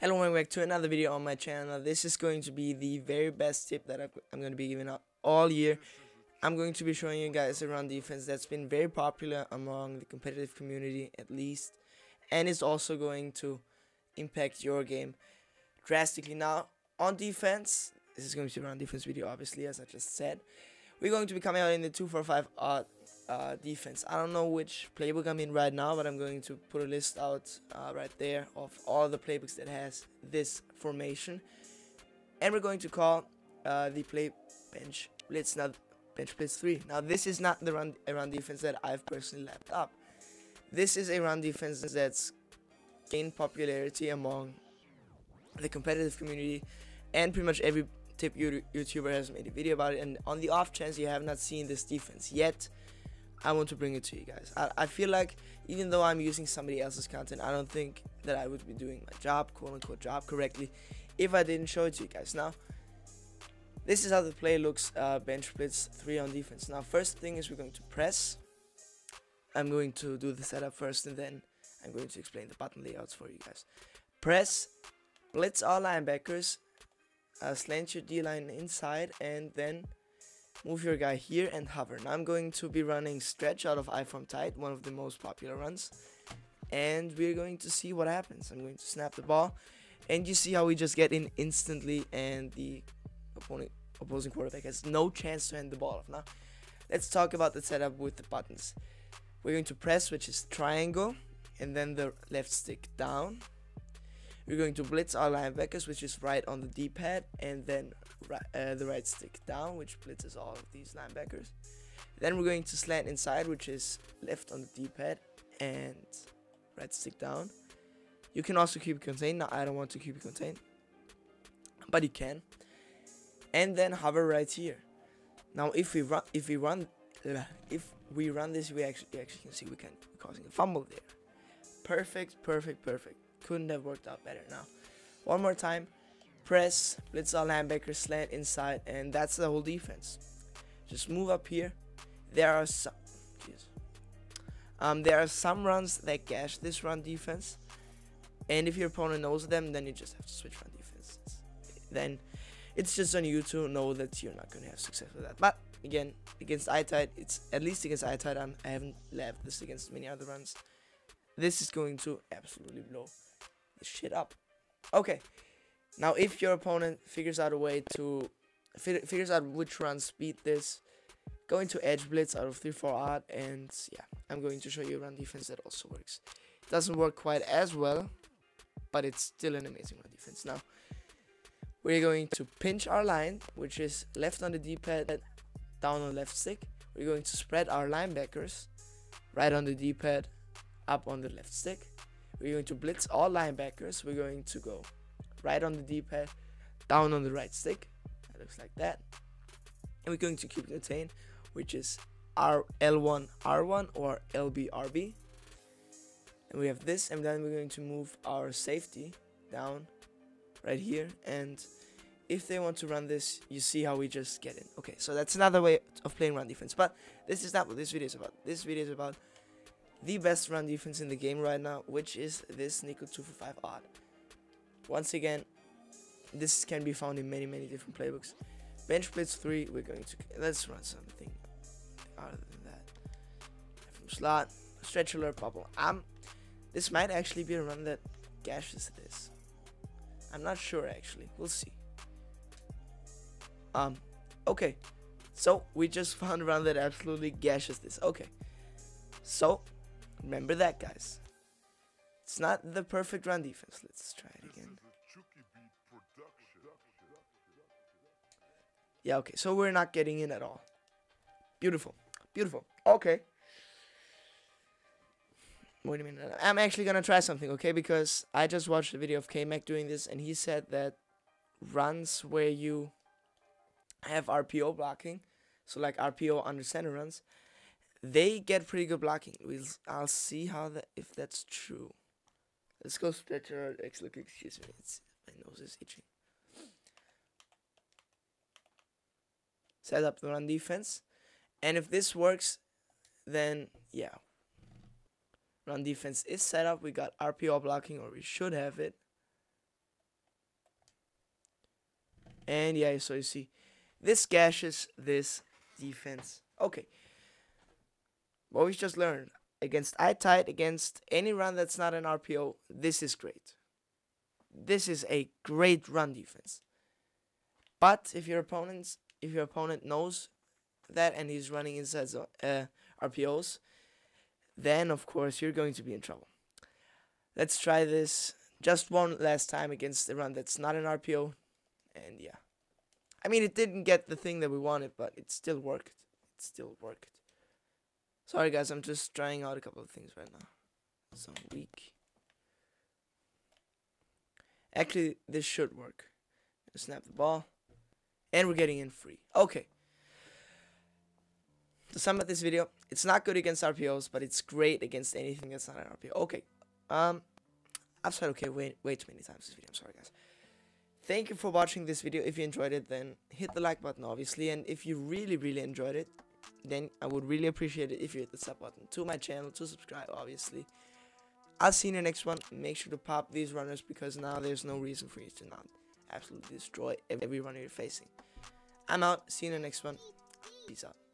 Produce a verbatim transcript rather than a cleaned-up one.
Hello, welcome back to another video on my channel. This is going to be the very best tip that I'm going to be giving out all year. I'm going to be showing you guys a run defense that's been very popular among the competitive community, at least, and it's also going to impact your game drastically. Now, on defense, this is going to be a run defense video, obviously, as I just said. We're going to be coming out in the two four five odd uh, defense. I don't know which playbook I'm in right now, but I'm going to put a list out uh, right there of all the playbooks that has this formation, and we're going to call uh, the play Bench Blitz, now Bench Blitz three. Now, this is not the run a run defense that I've personally lapped up. This is a run defense that's gained popularity among the competitive community, and pretty much every tip YouTuber has made a video about it. And on the off chance you have not seen this defense yet, I want to bring it to you guys. I, I feel like even though I'm using somebody else's content, I don't think that I would be doing my job, quote unquote job, correctly if I didn't show it to you guys. Now, this is how the play looks, uh, Bench Blitz three on defense. Now, first thing is we're going to press. I'm going to do the setup first, and then I'm going to explain the button layouts for you guys. Press, blitz all linebackers, Uh, slant your D-line inside, and then move your guy here and hover. Now I'm going to be running stretch out of I-form tight, one of the most popular runs, and we're going to see what happens. I'm going to snap the ball, and you see how we just get in instantly, and the opponent, opposing quarterback has no chance to hand the ball off. Now, let's talk about the setup with the buttons. We're going to press, which is triangle, and then the left stick down. We're going to blitz our linebackers, which is right on the D-pad, and then right, uh, the right stick down, which blitzes all of these linebackers. Then we're going to slant inside, which is left on the D-pad and right stick down. You can also keep it contained. Now, I don't want to keep it contained, but you can. And then hover right here. Now, if we run, if we run, if we run this, we actually, you actually can see we can be causing a fumble there. Perfect, perfect, perfect. Couldn't have worked out better. Now, one more time, press, blitz all linebackers, slant inside, and that's the whole defense. Just move up here. There are some, geez. um, there are some runs that gash this run defense, and if your opponent knows them, then you just have to switch run defense. Then it's just on you to know that you're not going to have success with that. But again, against I-tight, it's at least against I-tight. I haven't lapped this against many other runs. This is going to absolutely blow the shit up. Okay, now if your opponent figures out a way to fig figures out which runs beat this, go into edge blitz out of three four odd, and yeah, I'm going to show you a run defense that also works. It doesn't work quite as well, but it's still an amazing run defense. Now we're going to pinch our line, which is left on the D-pad, down on the left stick. We're going to spread our linebackers, right on the D-pad, up on the left stick. We're going to blitz all linebackers. We're going to go right on the D-pad, down on the right stick. That looks like that. And we're going to keep contained, which is R L one R one or L B R B. And we have this, and then we're going to move our safety down right here. And if they want to run this, you see how we just get in. Okay, so that's another way of playing run defense. But this is not what this video is about. This video is about the best run defense in the game right now, which is this Nico two four five odd. Once again, this can be found in many many different playbooks. Bench Blitz three, we're going to let's run something other than that. From slot, stretch alert bubble. Um this might actually be a run that gashes this. I'm not sure actually. We'll see. Um okay. So we just found a run that absolutely gashes this. Okay. So remember that, guys. It's not the perfect run defense. Let's try it again. Yeah, okay. So we're not getting in at all. Beautiful. Beautiful. Okay. Wait a minute. I'm actually going to try something, okay? Because I just watched a video of K-Mac doing this, and he said that runs where you have R P O blocking, so like R P O under center runs, they get pretty good blocking. We'll, I'll see how that if that's true. Let's go stretch our X. Look, excuse me, it's, my nose is itching. Set up the run defense, and if this works, then yeah, run defense is set up. We got R P O blocking, or we should have it. And yeah, so you see, this gashes this defense. Okay. What we just learned, against I-tight, against any run that's not an R P O, this is great. This is a great run defense. But if your opponent's, if your opponent knows that and he's running inside uh, R P Os, then of course you're going to be in trouble. Let's try this just one last time against a run that's not an R P O, and yeah. I mean, it didn't get the thing that we wanted, but it still worked. It still worked. Sorry guys, I'm just trying out a couple of things right now. So weak. Actually, this should work. Snap the ball. And we're getting in free. Okay. To sum up this video, it's not good against R P Os, but it's great against anything that's not an R P O. Okay. Um, I've said okay way, way too many times this video. I'm sorry guys. Thank you for watching this video. If you enjoyed it, then hit the like button, obviously. And if you really, really enjoyed it, then I would really appreciate it if you hit the sub button to my channel, to subscribe, obviously. I'll see you in the next one. Make sure to pop these runners, because now there's no reason for you to not absolutely destroy every runner you're facing. I'm out. See you in the next one. Peace out.